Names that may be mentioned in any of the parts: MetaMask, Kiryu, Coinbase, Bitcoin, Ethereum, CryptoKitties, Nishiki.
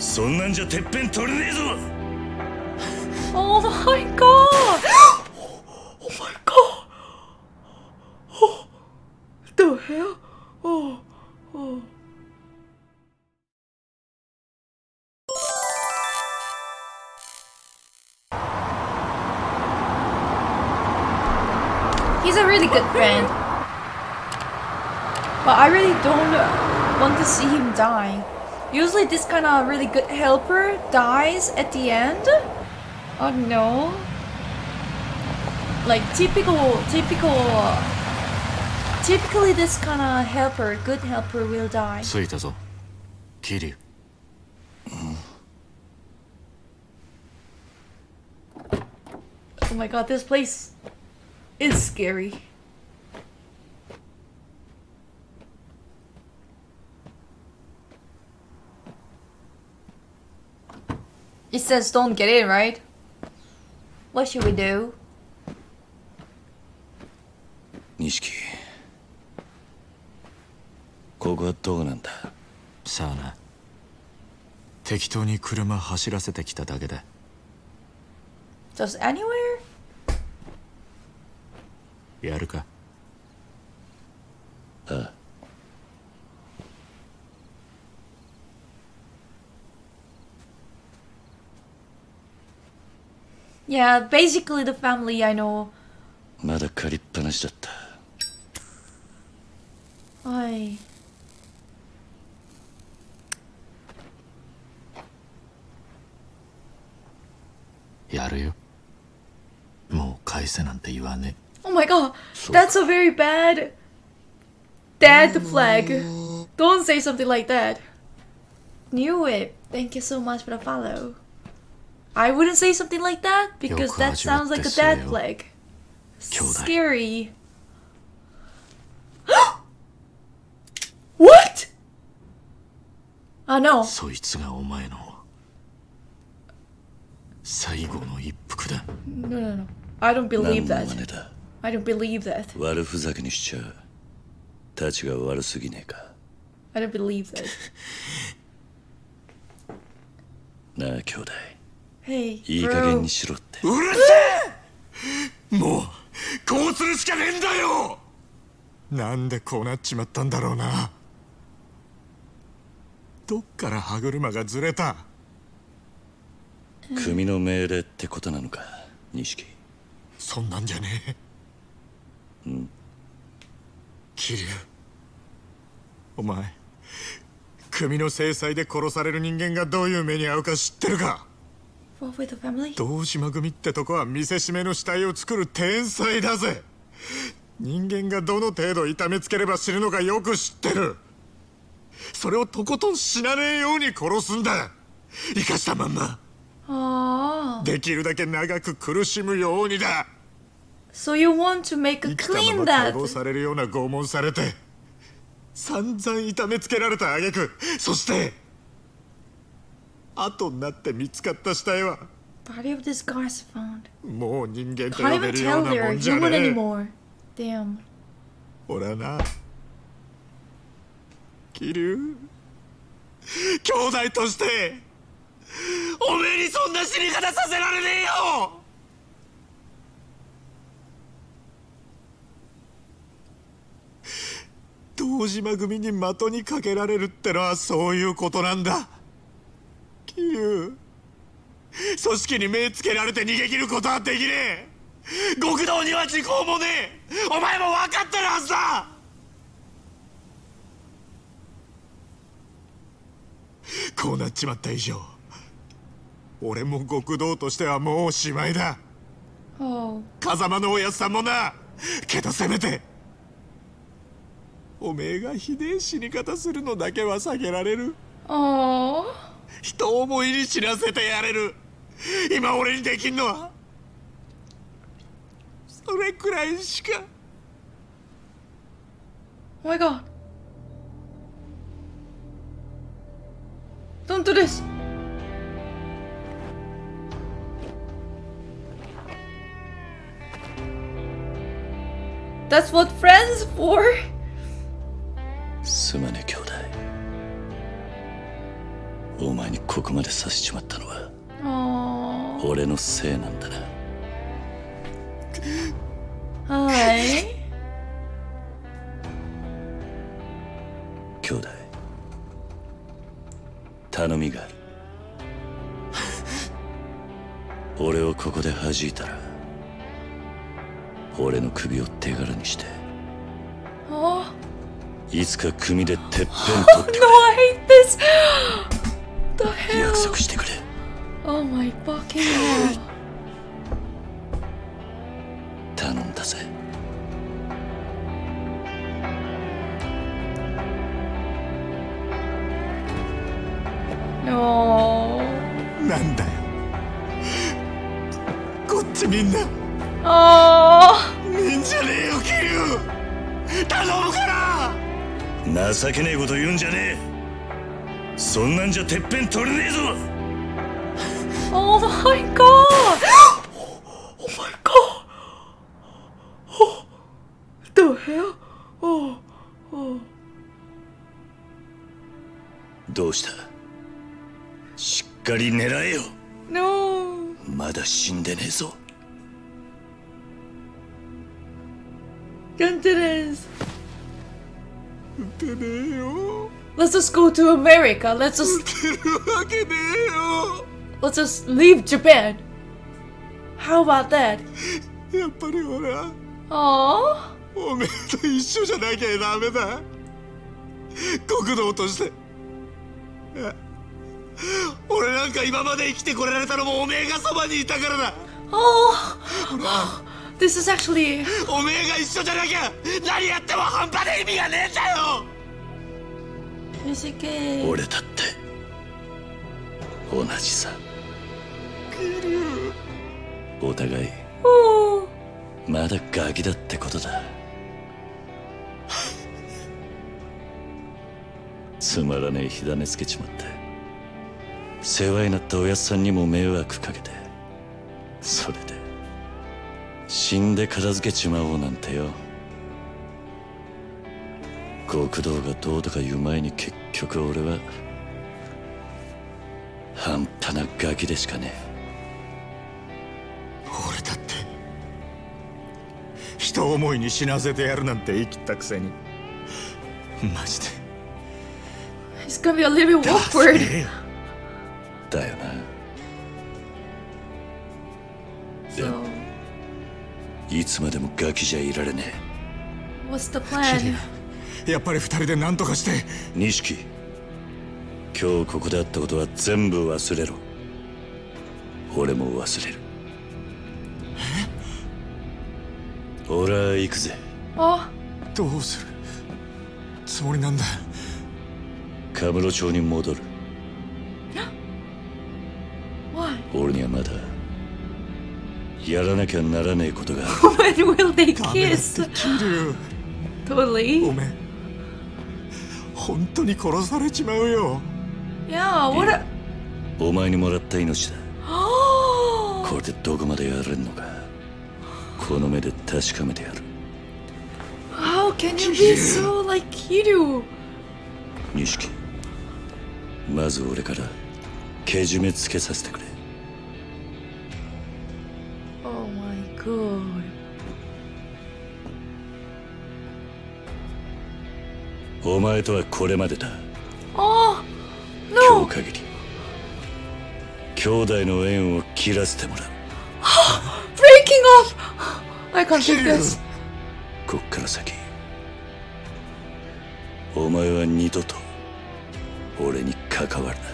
Oh my god! Oh my god! Oh, what the hell? Oh, oh. He's a really good friend. But I really don't want to see him die. Usually this kind of really good helper dies at the end. Oh no. Like typically this kind of helper, good helper will die. Kiryu. Oh my god, this place is scary. It says don't get in, right? What should we do? Nishiki. Just anywhere? Yeah, basically the family I know. Ay. Oh my god, that's a very bad dad flag. Don't say something like that. New Whip, thank you so much for the follow. I wouldn't say something like that because that sounds like a dad flag. Scary. What? I know. No. I don't believe that. I don't believe that. I don't believe that. Hey, bro. What with the family? Aww. So you want to make a clean that? Body of this guy's found. Can't even tell they're human anymore. Damn. Kiryu. Oh. Oh my god. Don't do this. That's what friends for. お前にここまでさせちまったのは俺のせいなんだな。はい。兄弟、頼みがある。俺をここで弾いたら、俺の首を手柄にして、いつか組でてっぺん取ってくれ。約束してくれ。Oh my fucking hell. 頼んだぜ。なんだよ。こっちみんな。みんじゃねえよ、キリュウ。頼むから。情けねえこと言うんじゃねえ。そんなんじゃてっぺん取れねえぞ。Oh my god! Oh my god! Oh, the hell? Oh, oh. どうした？しっかり狙えよ。No. まだ死んでねえぞ。Let's just go to America. Let's just leave Japan. How about that? Oh. Oh. This is actually.死んで片付けちまおうなんてよ。極道がどうとか言う前に、結局俺は半端なガキでしかねえ。俺だって人思いに死なせてやるなんて言い切ったくせに、マジで。It's gonna be a little bit awkward. だよな。So.いつまでもガキじゃいられねえ。What's the plan? やっぱり二人で何とかして。錦、今日ここであったことは全部忘れろ。俺も忘れる。え？俺は行くぜ。あ、どうするつもりなんだ。カムロ町に戻る。俺にはまだ。やらなきゃならねえことが。When will they kiss? Totally. ごめん。本当に殺されちまうよ。Yeah, what a... お前にもらった命だ。これでどこまでやれるのか、この目で確かめてやる。How can you be so like Kiryu? 錦、まず俺からけじめつけさせてくれ。お前とはこれまでだ。ああ、今日限り兄弟の縁を切らせてもらう。Breaking off! I can't take this. こっから先、お前は二度と俺に関わるな。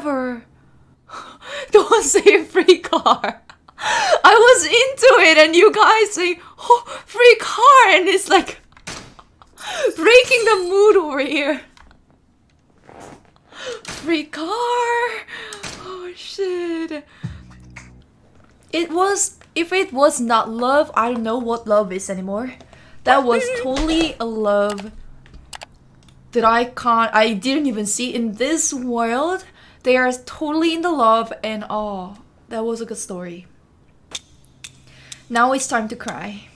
Ever. Don't say free car. I was into it and you guys say, oh, free car, and it's like breaking the mood over here. Free car. Oh shit. It was, if it was not love, I don't know what love is anymore. That was totally a love that I didn't even see in this world. They are totally in the love and oh, that was a good story. Now it's time to cry.